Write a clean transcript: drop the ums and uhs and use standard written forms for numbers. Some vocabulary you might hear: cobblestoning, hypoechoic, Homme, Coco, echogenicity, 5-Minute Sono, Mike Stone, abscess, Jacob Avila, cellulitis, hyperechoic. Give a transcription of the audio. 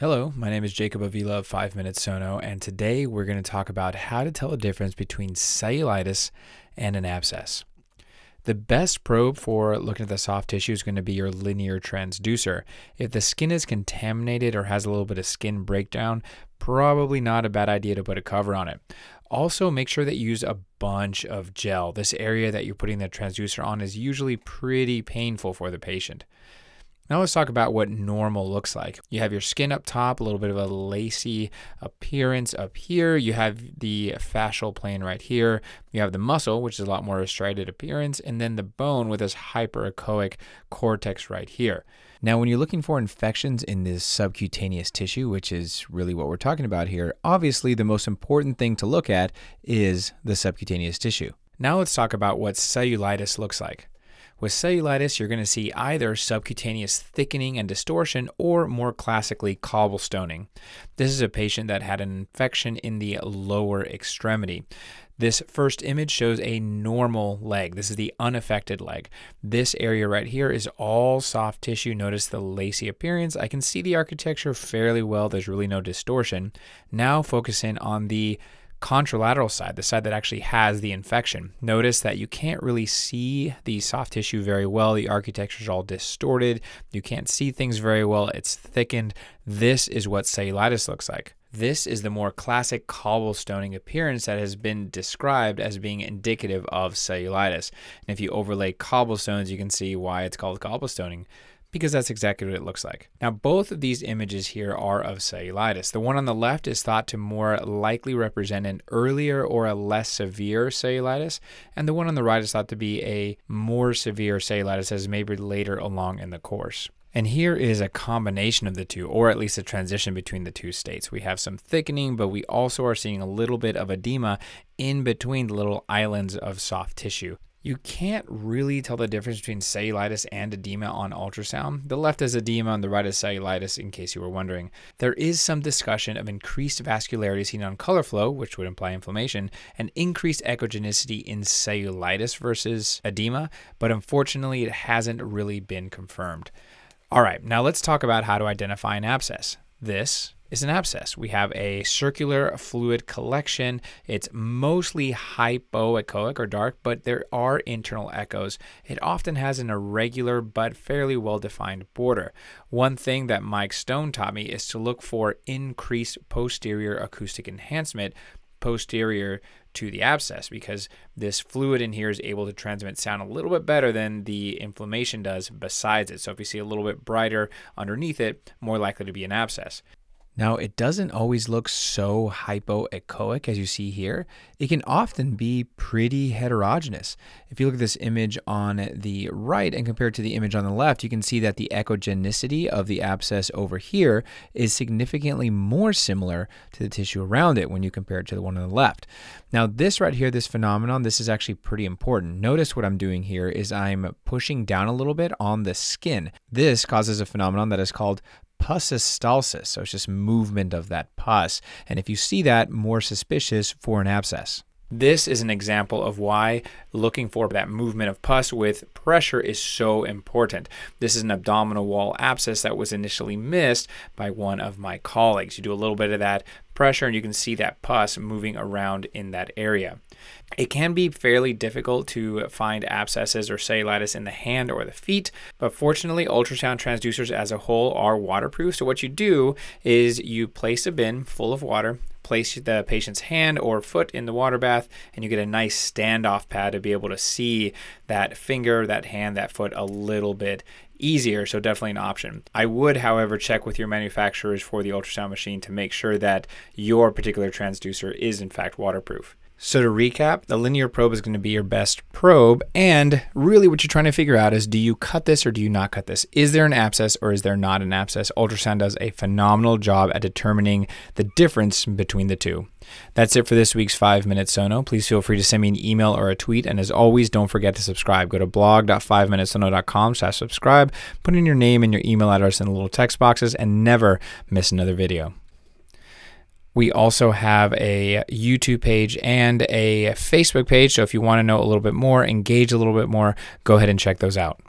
Hello, my name is Jacob Avila of 5-Minute Sono, and today we're going to talk about how to tell the difference between cellulitis and an abscess. The best probe for looking at the soft tissue is going to be your linear transducer. If the skin is contaminated or has a little bit of skin breakdown, probably not a bad idea to put a cover on it. Also, make sure that you use a bunch of gel. This area that you're putting the transducer on is usually pretty painful for the patient. Now let's talk about what normal looks like. You have your skin up top, a little bit of a lacy appearance up here. You have the fascial plane right here. You have the muscle, which is a lot more striated appearance, and then the bone with this hyperechoic cortex right here. Now, when you're looking for infections in this subcutaneous tissue, which is really what we're talking about here, obviously the most important thing to look at is the subcutaneous tissue. Now let's talk about what cellulitis looks like. With cellulitis, you're going to see either subcutaneous thickening and distortion or, more classically, cobblestoning. This is a patient that had an infection in the lower extremity. This first image shows a normal leg. This is the unaffected leg. This area right here is all soft tissue. Notice the lacy appearance. I can see the architecture fairly well. There's really no distortion. Now focus in on the contralateral side, the side that actually has the infection. Notice that you can't really see the soft tissue very well. The architecture is all distorted. You can't see things very well. It's thickened. This is what cellulitis looks like. This is the more classic cobblestoning appearance that has been described as being indicative of cellulitis. And if you overlay cobblestones, you can see why it's called cobblestoning, because that's exactly what it looks like. Now, both of these images here are of cellulitis. The one on the left is thought to more likely represent an earlier or a less severe cellulitis, and the one on the right is thought to be a more severe cellulitis as maybe later along in the course. And here is a combination of the two, or at least a transition between the two states. We have some thickening, but we also are seeing a little bit of edema in between the little islands of soft tissue. You can't really tell the difference between cellulitis and edema on ultrasound. The left is edema and the right is cellulitis, in case you were wondering. There is some discussion of increased vascularity seen on color flow, which would imply inflammation, and increased echogenicity in cellulitis versus edema, but unfortunately it hasn't really been confirmed. All right, now let's talk about how to identify an abscess. This is an abscess. We have a circular fluid collection. It's mostly hypoechoic or dark, but there are internal echoes. It often has an irregular but fairly well-defined border. One thing that Mike Stone taught me is to look for increased posterior acoustic enhancement posterior to the abscess, because this fluid in here is able to transmit sound a little bit better than the inflammation does besides it. So if you see a little bit brighter underneath it, more likely to be an abscess. Now, it doesn't always look so hypoechoic as you see here. It can often be pretty heterogeneous. If you look at this image on the right and compare it to the image on the left, you can see that the echogenicity of the abscess over here is significantly more similar to the tissue around it when you compare it to the one on the left. Now, this right here, this phenomenon, this is actually pretty important. Notice what I'm doing here is I'm pushing down a little bit on the skin. This causes a phenomenon that is called pussistalsis, so it's just movement of that pus. And if you see that, more suspicious for an abscess. This is an example of why looking for that movement of pus with pressure is so important. This is an abdominal wall abscess that was initially missed by one of my colleagues. You do a little bit of that pressure and you can see that pus moving around in that area. It can be fairly difficult to find abscesses or cellulitis in the hand or the feet, but fortunately ultrasound transducers as a whole are waterproof. So what you do is you place a bin full of water, place the patient's hand or foot in the water bath, and you get a nice standoff pad to be able to see that finger, that hand, that foot a little bit easier, so definitely an option. I would, however, check with your manufacturers for the ultrasound machine to make sure that your particular transducer is in fact waterproof. So to recap, the linear probe is going to be your best probe, and really what you're trying to figure out is, do you cut this or do you not cut this? Is there an abscess or is there not an abscess? Ultrasound does a phenomenal job at determining the difference between the two. That's it for this week's 5-Minute Sono. Please feel free to send me an email or a tweet, and as always, don't forget to subscribe. Go to blog.5minutesono.com/subscribe, put in your name and your email address in the little text boxes, and never miss another video. We also have a YouTube page and a Facebook page, so if you want to know a little bit more, engage a little bit more, go ahead and check those out.